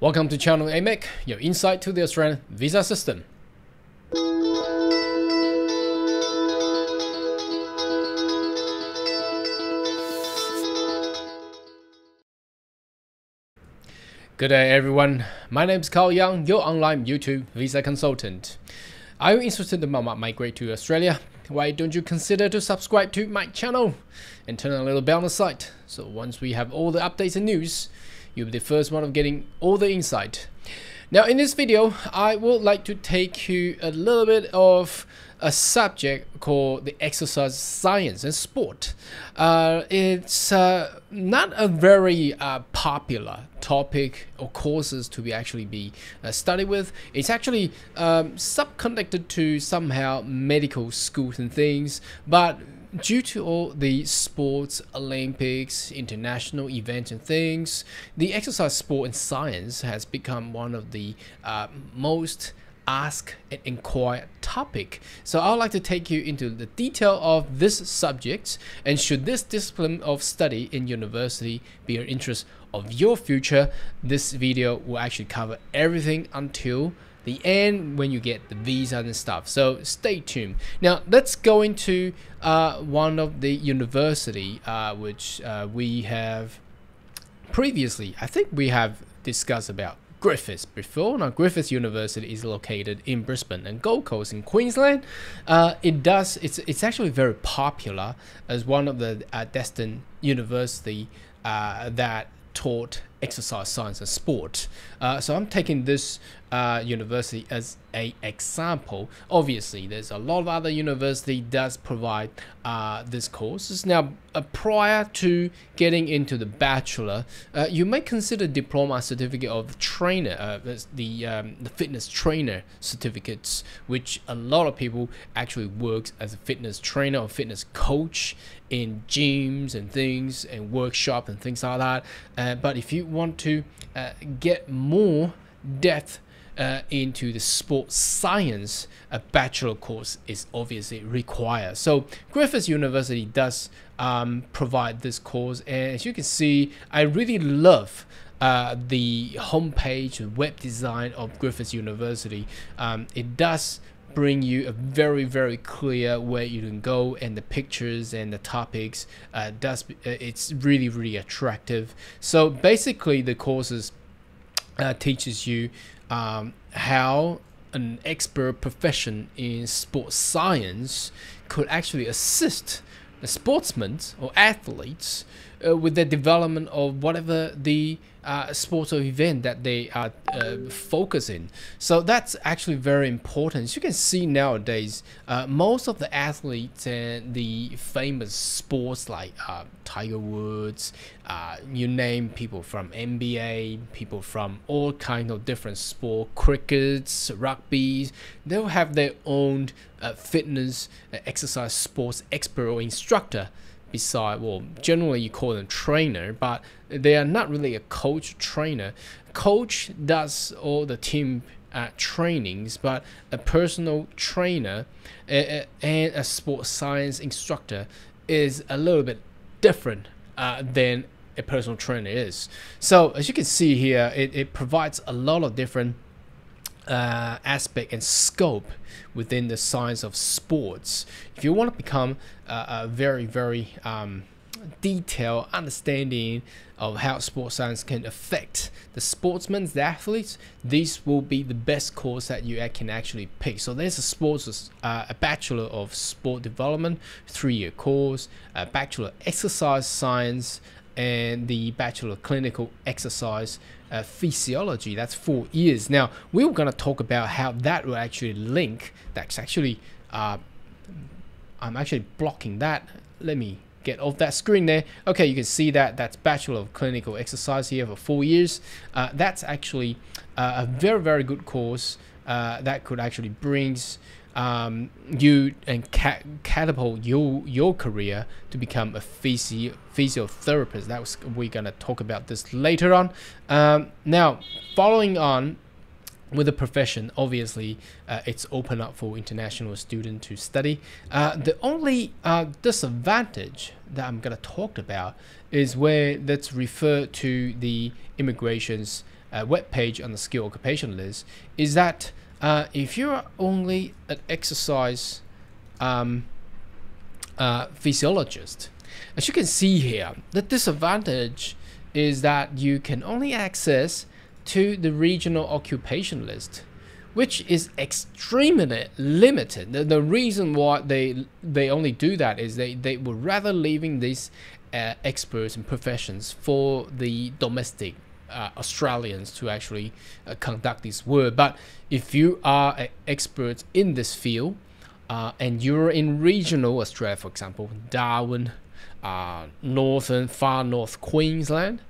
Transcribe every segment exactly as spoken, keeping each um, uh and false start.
Welcome to Channel A M E C, your insight to the Australian visa system. Good day everyone, my name is Carl Young, your online YouTube visa consultant. Are you interested in migrating to Australia? Why don't you consider to subscribe to my channel and turn on a little bell on the side, so once we have all the updates and news, you'll be the first one of getting all the insight. Now in this video, I would like to take you a little bit of a subject called the exercise science and sport. Uh, it's uh, not a very uh, popular topic or courses to be actually be uh, studied with. It's actually um, subconnected to somehow medical schools and things, but due to all the sports, Olympics, international events and things, the exercise, sport and science has become one of the uh, most ask and inquire topic. So I'd like to take you into the detail of this subject, and should this discipline of study in university be of interest of your future, this video will actually cover everything until the end when you get the visa and stuff. So stay tuned. Now let's go into uh, one of the university uh, which uh, we have previously, I think we have discussed about Griffith before. Now Griffith University is located in Brisbane and Gold Coast in Queensland. Uh, it does, it's, it's actually very popular as one of the uh, destined university uh, that taught exercise science and sport. Uh, so I'm taking this uh, university as a example. Obviously there's a lot of other university does provide uh, this courses. Now uh, prior to getting into the bachelor, uh, you may consider diploma certificate of trainer, uh, the, um, the fitness trainer certificates, which a lot of people actually works as a fitness trainer or fitness coach in gyms and things and workshop and things like that. Uh, but if you want to uh, get more depth uh, into the sports science, a bachelor course is obviously required. So Griffith University does um, provide this course, and as you can see, I really love uh, the homepage and web design of Griffith University. Um, it does bring you a very very clear where you can go, and the pictures and the topics uh, does it's really really attractive. So basically the courses uh, teaches you um, how an expert profession in sports science could actually assist the sportsmen or athletes uh, with the development of whatever the uh, sport or event that they are uh, focusing. So that's actually very important. As you can see nowadays, uh, most of the athletes and the famous sports like uh, Tiger Woods, uh, you name people from N B A, people from all kinds of different sport, crickets, rugby, they'll have their own uh, fitness, uh, exercise, sports expert or instructor. Beside, well, generally you call them trainer, but they are not really a coach trainer. Coach does all the team uh, trainings, but a personal trainer uh, and a sports science instructor is a little bit different uh, than a personal trainer is. So as you can see here, it, it provides a lot of different Uh, aspect and scope within the science of sports. If you want to become uh, a very very um, detailed understanding of how sports science can affect the sportsmen, the athletes, these will be the best course that you can actually pick. So there's a sports uh, a bachelor of sport development three-year course, a bachelor exercise science, and the Bachelor of Clinical Exercise uh, Physiology, that's four years. Now, we were gonna talk about how that will actually link, that's actually, uh, I'm actually blocking that. Let me get off that screen there. Okay, you can see that, that's Bachelor of Clinical Exercise here for four years. Uh, that's actually uh, a very, very good course uh, that could actually brings Um, you and cat catapult your your career to become a physio physiotherapist. That was, we're gonna talk about this later on. Um, now, following on, with a profession, obviously, uh, it's open up for international student to study. Uh, the only uh, disadvantage that I'm going to talk about is where that's referred to the immigration's uh, webpage on the skill occupation list, is that uh, if you're only an exercise um, uh, physiologist, as you can see here, the disadvantage is that you can only access to the regional occupation list, which is extremely limited. The, the reason why they they only do that is they, they were rather leaving these uh, experts and professions for the domestic uh, Australians to actually uh, conduct this work. But if you are an expert in this field uh, and you're in regional Australia, for example, Darwin, uh, northern, far north Queensland,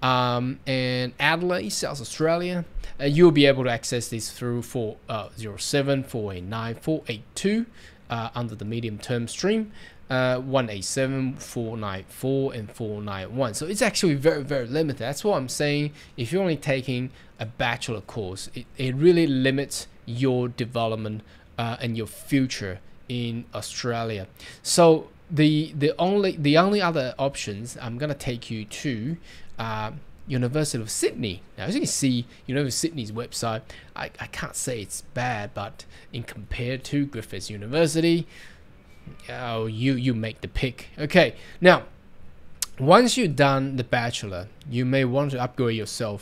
um and Adelaide, South Australia, uh, you'll be able to access this through four oh seven, four eight nine, four eight two uh, under the medium term stream, uh, one eight seven, four nine four and four nine one. So it's actually very very limited. That's what I'm saying. If you're only taking a bachelor course, it, it really limits your development uh, and your future in Australia. So the the only the only other options, I'm gonna take you to Uh, University of Sydney. Now, as you can see, University of Sydney's website, I, I can't say it's bad, but in compared to Griffith University, oh, you you make the pick. Okay, now once you've done the bachelor, you may want to upgrade yourself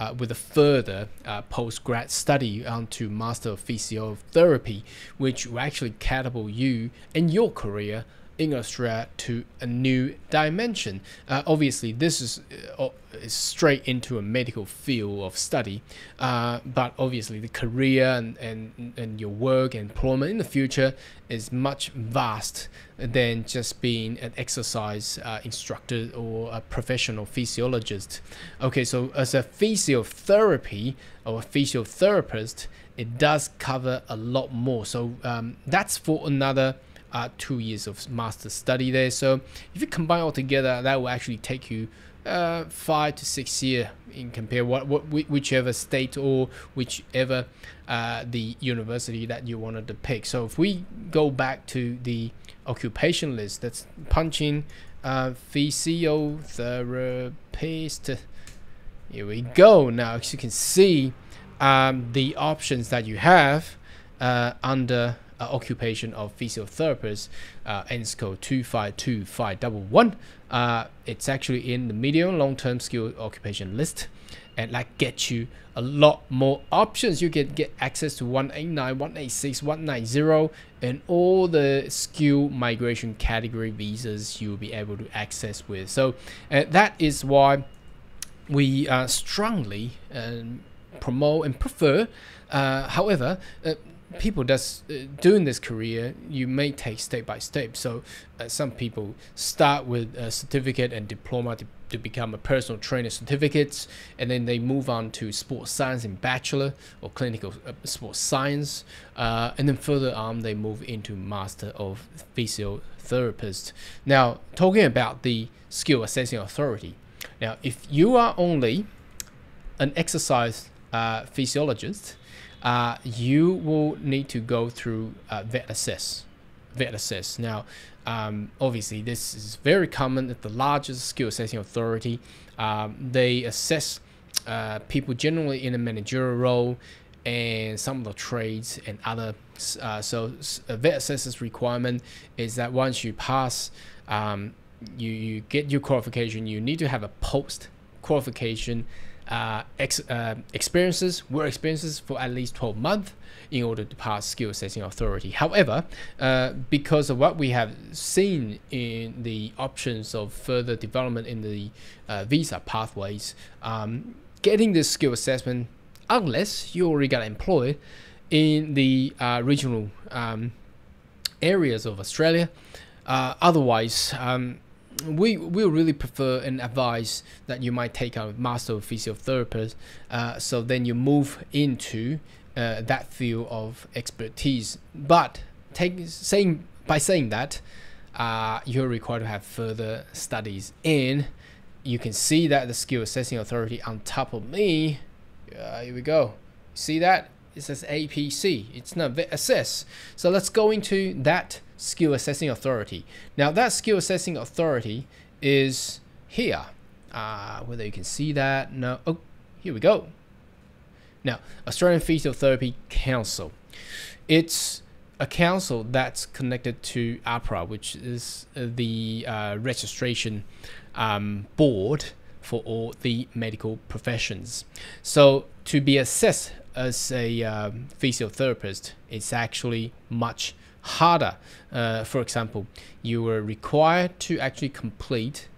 uh, with a further uh, post-grad study onto Master of Physiotherapy, which will actually catapult you and your career in Australia to a new dimension. Uh, obviously, this is uh, straight into a medical field of study, uh, but obviously the career and, and, and your work and employment in the future is much vast than just being an exercise uh, instructor or a professional physiologist. Okay, so as a physiotherapy or a physiotherapist, it does cover a lot more. So um, that's for another Uh, two years of master study there. So if you combine all together, that will actually take you uh, five to six years in compare what, what whichever state or whichever uh, the university that you wanted to pick. So if we go back to the occupation list, that's punching uh, physiotherapist. Here we go. Now, as you can see, um, the options that you have uh, under Uh, occupation of physiotherapist, uh, ANZSCO two five two five one one. Uh, it's actually in the medium long-term skill occupation list, and that gets you a lot more options. You can get access to one eight nine, one eight six, one nine zero and all the skill migration category visas you'll be able to access with. So uh, that is why we uh, strongly um, promote and prefer. Uh, however, uh, people that's uh, doing this career, you may take step by step. So uh, some people start with a certificate and diploma to, to become a personal trainer certificates, and then they move on to sports science and bachelor or clinical uh, sports science, uh, and then further on they move into master of physiotherapist. Now, talking about the skill assessing authority, now if you are only an exercise uh, physiologist, Uh, you will need to go through uh, VETASSESS. VETASSESS. Now, um, obviously, this is very common at the largest skill assessing authority. Um, they assess uh, people generally in a managerial role and some of the trades and other. Uh, so, a VETASSESS requirement is that once you pass, um, you, you get your qualification, you need to have a post qualification Uh, ex, uh, experiences, work experiences for at least twelve months in order to pass skill assessing authority. However, uh, because of what we have seen in the options of further development in the uh, visa pathways, um, getting this skill assessment, unless you already got employed in the uh, regional um, areas of Australia, uh, otherwise, um, we we really prefer and advise that you might take a master of physiotherapist, uh, so then you move into uh, that field of expertise. But take saying by saying that, uh, you're required to have further studies, and you can see that the skill assessing authority on top of me, uh, here we go, See that? It says A P C. It's not VETASSESS. So let's go into that skill assessing authority. Now that skill assessing authority is here. Uh, whether you can see that. No. Oh, here we go. Now, Australian Physiotherapy Council. It's a council that's connected to APRA, which is the uh, registration um, board for all the medical professions. So to be assessed as a um, physiotherapist, it's actually much harder. Uh, for example, you were required to actually complete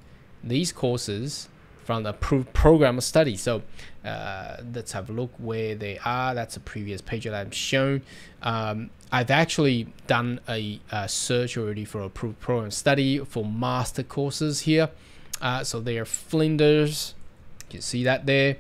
these courses from the approved program of study. So uh, let's have a look where they are. That's a previous page that I've shown. Um, I've actually done a, a search already for approved program study for master courses here. Uh, so they are Flinders. You can see that there.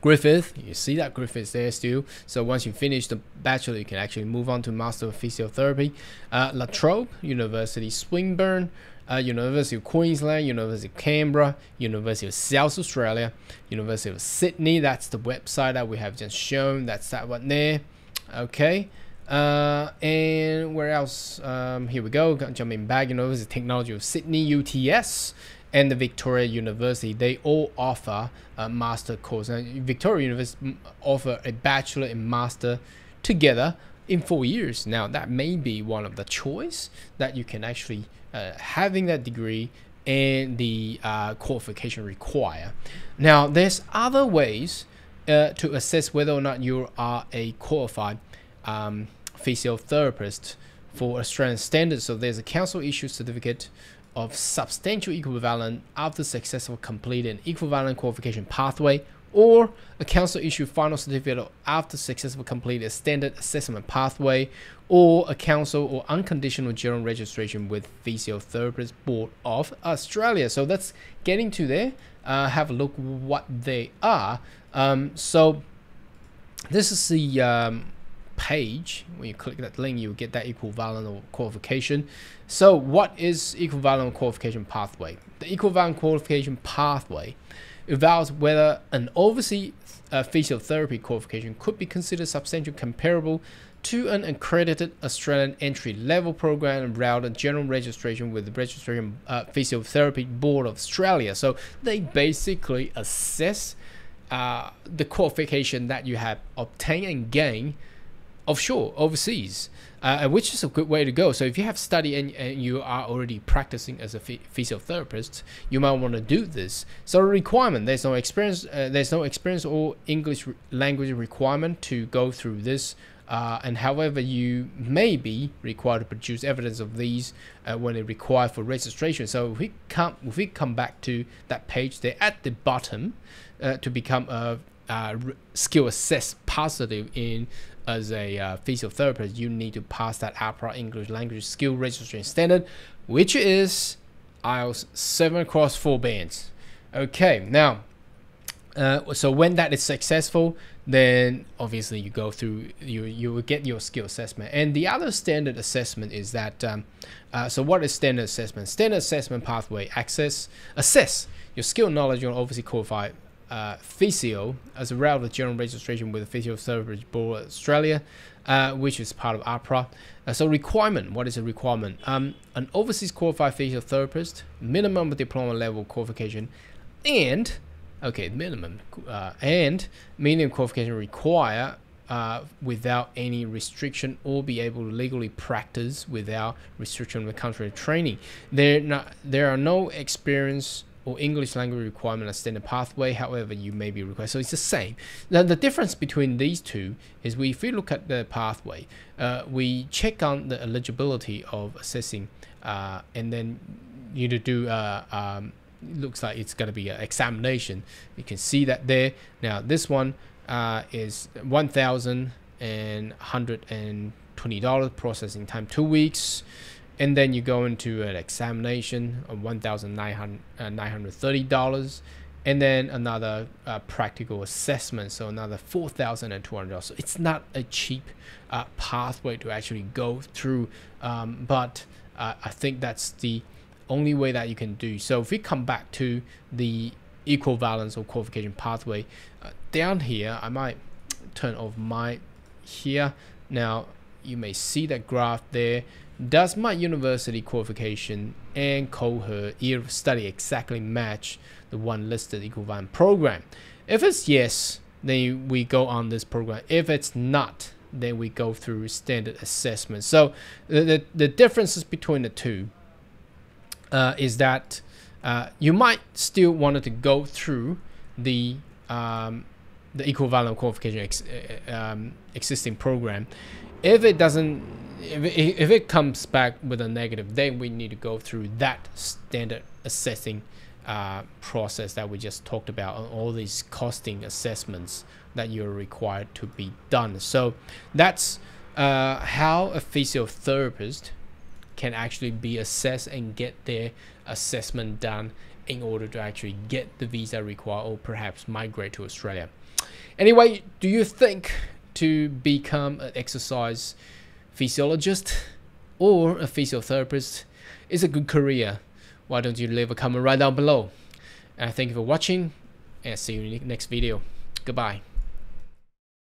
Griffith. You see that Griffith's there still. So once you finish the bachelor, you can actually move on to Master of Physiotherapy. Uh, Latrobe University, Swinburne. Uh, University of Queensland, University of Canberra, University of South Australia, University of Sydney. That's the website that we have just shown. That's that one there. Okay. Uh, and where else? Um, here we go. Jumping back. University of Technology of Sydney, U T S, and the Victoria University. They all offer a master course. Now, Victoria University offer a bachelor and master together in four years. Now that may be one of the choice that you can actually uh, having that degree and the uh, qualification require. Now there's other ways uh, to assess whether or not you are a qualified um, physiotherapist for Australian standards. So there's a council issued certificate of substantial equivalent after successful complete an equivalent qualification pathway, or a council issued final certificate after successful complete a standard assessment pathway, or a council or unconditional general registration with Physiotherapist Board of Australia. So that's getting to there. Uh, have a look what they are. Um, so this is the um, page. When you click that link, you get that equivalent or qualification. So what is equivalent qualification pathway? The equivalent qualification pathway evaluates whether an overseas uh, physiotherapy qualification could be considered substantially comparable to an accredited Australian entry-level program and route a general registration with the Registration uh, Physiotherapy Board of Australia. So they basically assess uh, the qualification that you have obtained and gained offshore, overseas, uh, which is a good way to go. So if you have studied and, and you are already practicing as a ph physiotherapist, you might want to do this. So requirement, there's no experience, uh, there's no experience or English re language requirement to go through this. Uh, and however, you may be required to produce evidence of these uh, when it required for registration. So if we come, if we come back to that page there at the bottom uh, to become a uh, skill assessed positive in as a uh, physiotherapist, you need to pass that APRA English language skill registration standard, which is I E L T S seven across four bands. Okay, now, uh, so when that is successful, then obviously you go through, you you will get your skill assessment. And the other standard assessment is that, um, uh, so what is standard assessment? Standard assessment pathway access, assess your skill knowledge on overseas qualified Uh, physio as a route of general registration with the Physiotherapist Board of Australia, uh, which is part of APRA. Uh, so requirement, what is a requirement? Um, an overseas qualified physiotherapist, minimum diploma level qualification, and okay, minimum uh, and minimum qualification require uh, without any restriction or be able to legally practice without restriction of the country of training. There not there are no experience or English language requirement as standard pathway, however you may be required. So it's the same. Now the difference between these two is we, if we look at the pathway, uh, we check on the eligibility of assessing, uh, and then you do, uh, um, looks like it's gonna be an examination. You can see that there. Now this one uh, is one thousand one hundred twenty dollars, processing time two weeks. And then you go into an examination of one thousand nine hundred thirty dollars, and then another uh, practical assessment, so another four thousand two hundred dollars. So it's not a cheap uh, pathway to actually go through, um, but uh, I think that's the only way that you can do. So if we come back to the equivalence or qualification pathway, uh, down here, I might turn off my here. Now you may see that graph there. Does my university qualification and cohort year of study exactly match the one listed equivalent program? If it's yes, then we go on this program. If it's not, then we go through standard assessment. So the, the, the differences between the two uh, is that uh, you might still want to go through the um, the equivalent qualification ex um, existing program. If it doesn't, if it, if it comes back with a negative, then we need to go through that standard assessing uh, process that we just talked about, on all these costing assessments that you're required to be done. So that's uh, how a physiotherapist can actually be assessed and get their assessment done in order to actually get the visa required, or perhaps migrate to Australia. Anyway, do you think to become an exercise physiologist or a physiotherapist is a good career? Why don't you leave a comment right down below? And thank you for watching, and see you in the next video. Goodbye.